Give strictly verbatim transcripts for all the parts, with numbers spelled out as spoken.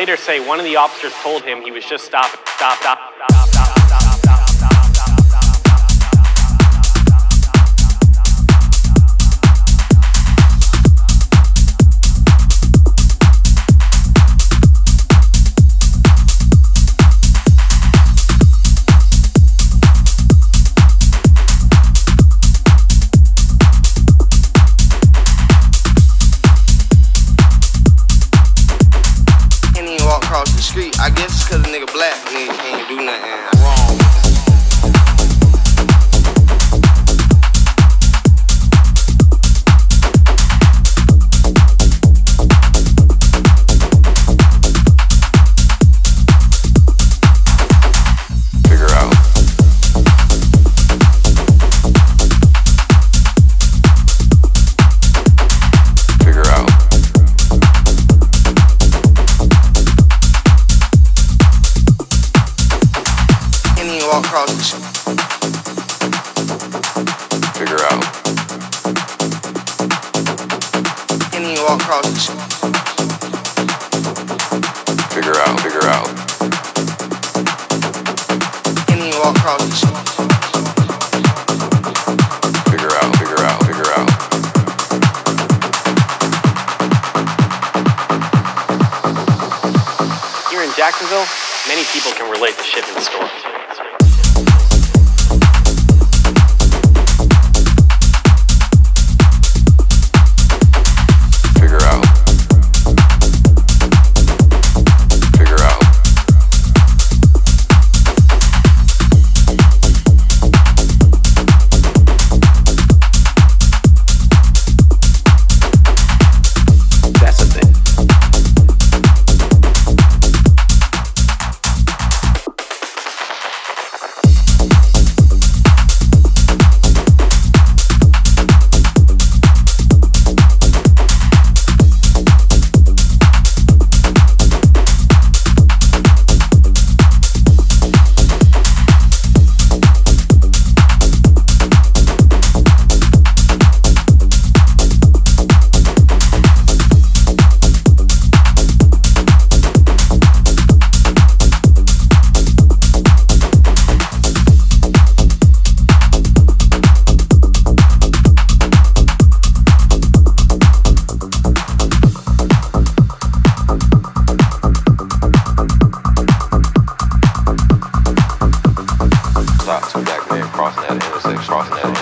later say one of the officers told him he was just stopping, stop, stop, stop, stop. Across the street, I guess cause a nigga black, nigga can't do nothing wrong. Across the figure out. And then you walk across the figure out, figure out. And then you walk across the figure out, figure out, figure out. Here in Jacksonville, many people can relate to shipping storms. Across the figure out,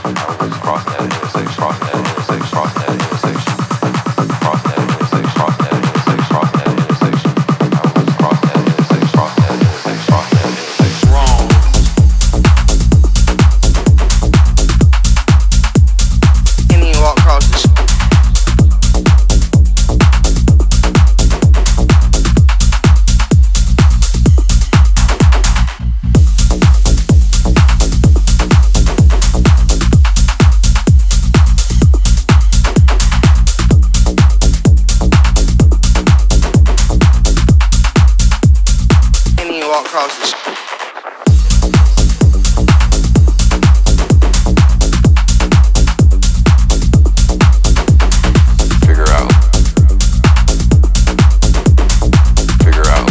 figure out, figure out, figure out, figure out.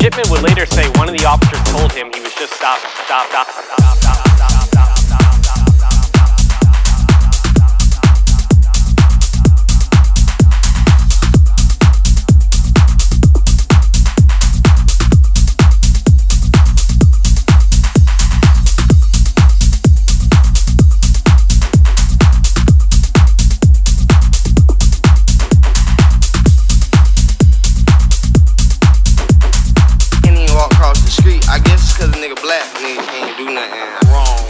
Shipman would later say one of the officers told him he was just stopping, stop, stop, stop, stop, stop. Street, I guess cause a nigga black, nigga can't do nothing wrong.